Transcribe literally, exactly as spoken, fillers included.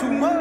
too much.